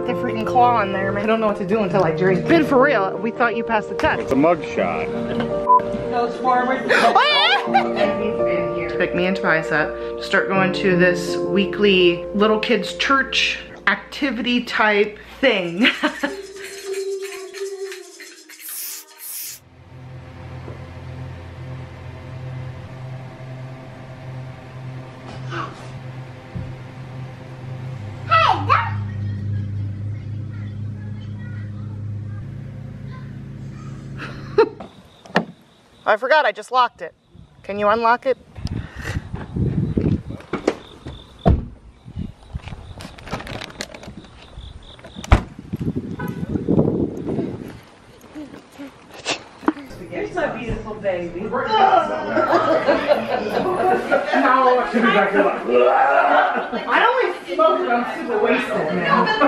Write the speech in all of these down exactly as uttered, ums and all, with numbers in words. got the freaking claw in there, man. I don't know what to do until I drink. Ben, for real, we thought you passed the test. It's a mug shot. Nose forward. Pick me and Tobias up to start going to this weekly little kids church activity type thing. I forgot, I just locked it. Can you unlock it? Here's my beautiful baby. No, I don't smoke, but I'm super wasted now. No,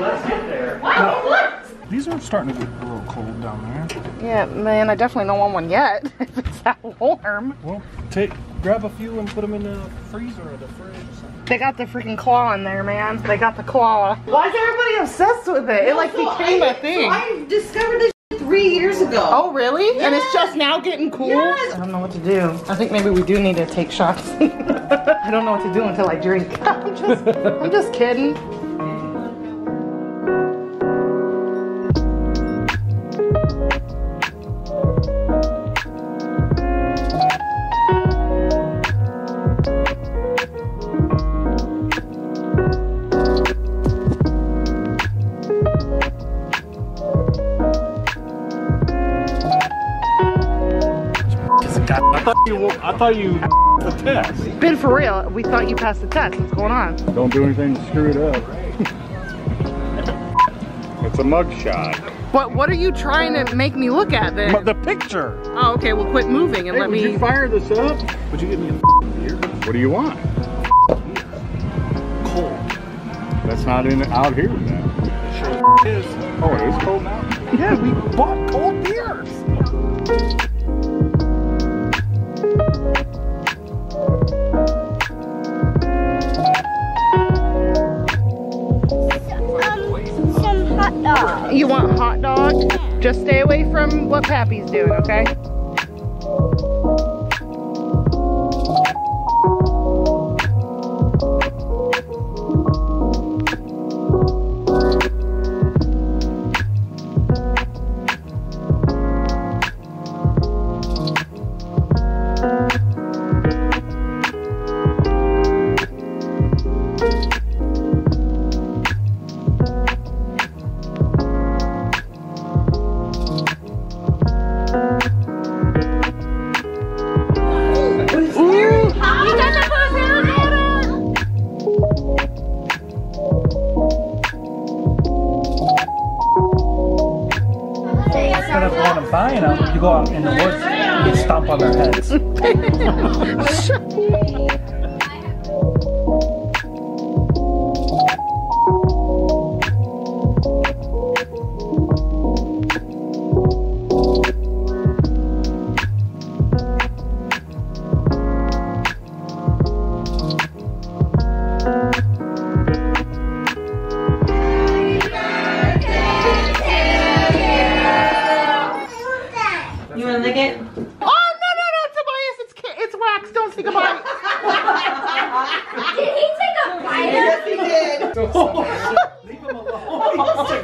let's get there. What? These are starting to get a little cold down there. Yeah, man, I definitely don't want one yet. If it's that warm. Well, take, grab a few and put them in the freezer or the fridge or something. They got the freaking claw in there, man. They got the claw. Why is everybody obsessed with it? It like so became I, a thing. So I discovered this three years ago. Oh, really? Yes. And it's just now getting cool? Yes. I don't know what to do. I think maybe we do need to take shots. I don't know what to do until I drink. I'm just, I'm just kidding. I thought you passed the test. Ben, for real, we thought you passed the test. What's going on? Don't do anything to screw it up. It's a mug shot. What, what are you trying to make me look at then? The picture. Oh, okay, well quit moving and hey, let would me- would you fire this up? Would you give me a beer? What do you want? Cold. That's not in out here now. It sure is. Oh, it is cold now? Yeah, we bought cold beers. You want hot dog? Just stay away from what Pappy's doing, okay? Go out in the woods and get stomped on their heads.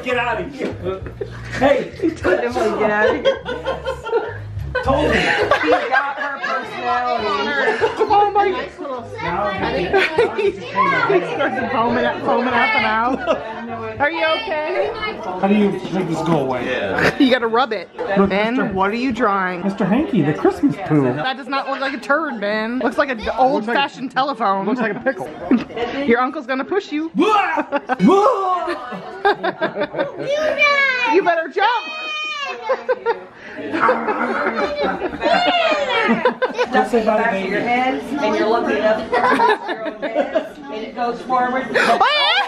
Get out of here. Hey, he told him to get out of here. Told him. He got her personality. Oh my God. He started foaming up, foaming up and out. Are you okay? How do you make this go away? Yeah. You gotta rub it. Look, Ben, Mister what are you drawing? Mister Hanky, the Christmas poo. That does not look like a turd, Ben. Looks like an old fashioned telephone. Looks like a pickle. Your uncle's gonna push you. You better jump! That's about it. Your heads, and you're looking up at your own heads, and it goes forward. Tobias!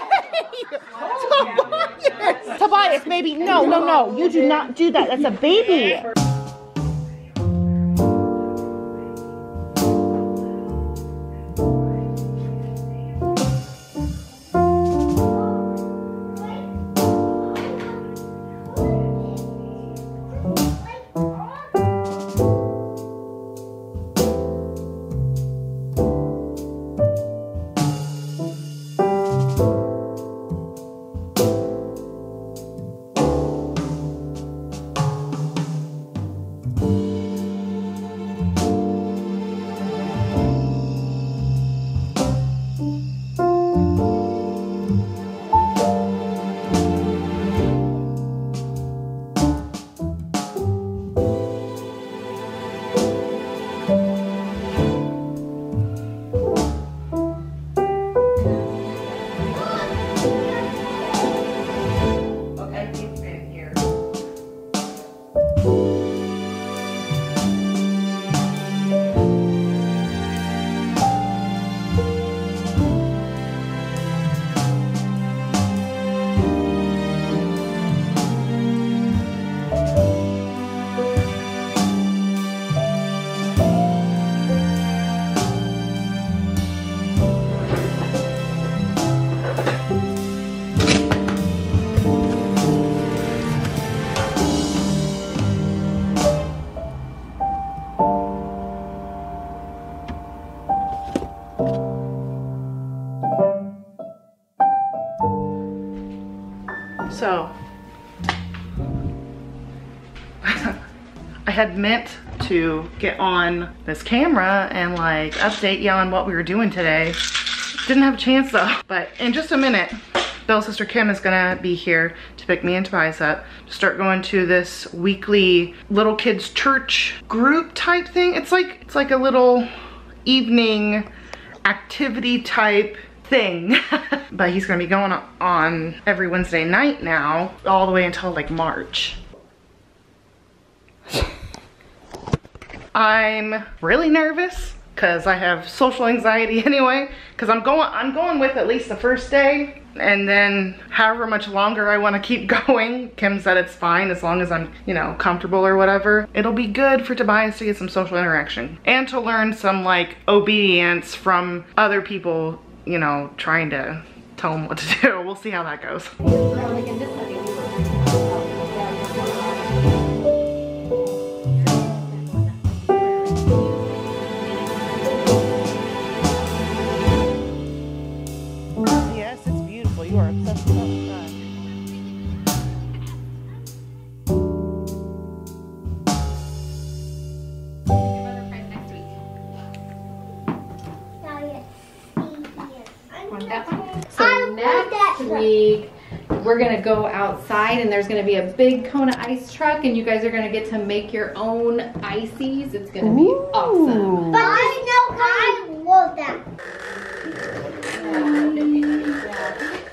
Tobias, baby, no, no, no. You do not do that. That's a baby. So I had meant to get on this camera and like update you on what we were doing today. Didn't have a chance though. But in just a minute, Belle's sister Kim is gonna be here to pick me and Tobias up to start going to this weekly little kids church group type thing. It's like it's like a little evening activity type thing. But he's gonna be going on every Wednesday night now, all the way until like March. I'm really nervous because I have social anxiety anyway, because I'm going I'm going with at least the first day, and then however much longer I want to keep going. Kim said it's fine as long as I'm, you know, comfortable or whatever. It'll be good for Tobias to get some social interaction and to learn some like obedience from other people, you know, trying to tell him what to do. We'll see how that goes. Yes, it's beautiful. You are obsessed with all the time. Week. We're gonna go outside and there's gonna be a big Kona ice truck and you guys are gonna get to make your own ices. It's gonna be Ooh. awesome. But there's no I love that.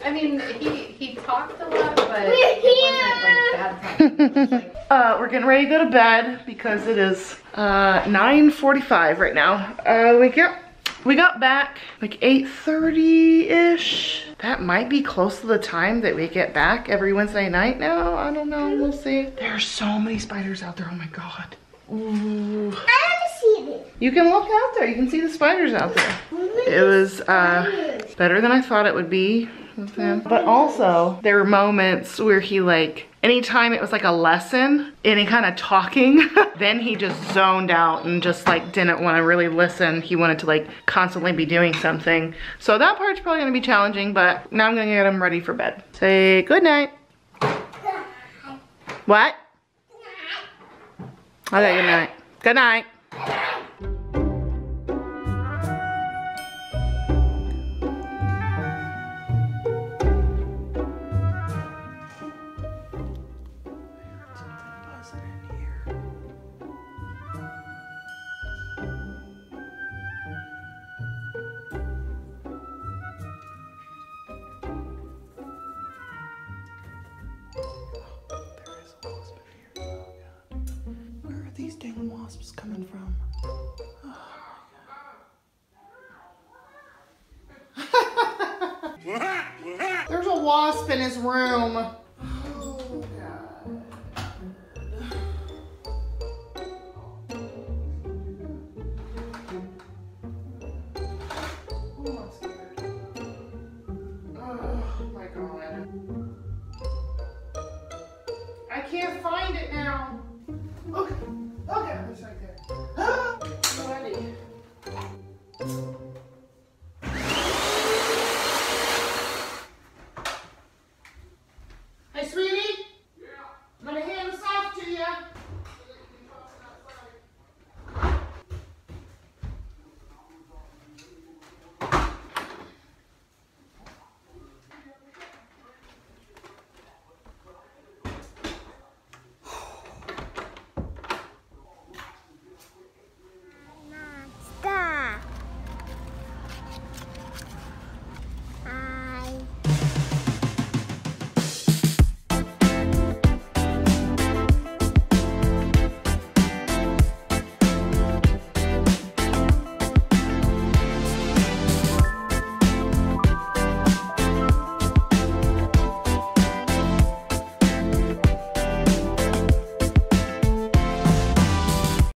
I mean, he, he talked a lot, but it wasn't like bad. Uh, we're getting ready to go to bed because it is uh, nine forty-five right now. Uh, we get We got back like eight thirty-ish. That might be close to the time that we get back every Wednesday night now. I don't know, we'll see. There are so many spiders out there, oh my God. Ooh. I haven't seen it. You can look out there, you can see the spiders out there. It was uh, better than I thought it would be with him. But also, there were moments where he like, anytime it was like a lesson, any kind of talking, then he just zoned out and just like didn't want to really listen. He wanted to like constantly be doing something. So that part's probably gonna be challenging, but now I'm gonna get him ready for bed. Say good night. What? Okay, good night. Good night. Wasps coming from. Oh, there's a wasp in his room. Oh, oh my God. I can't find it now. Okay. Okay, it's right there.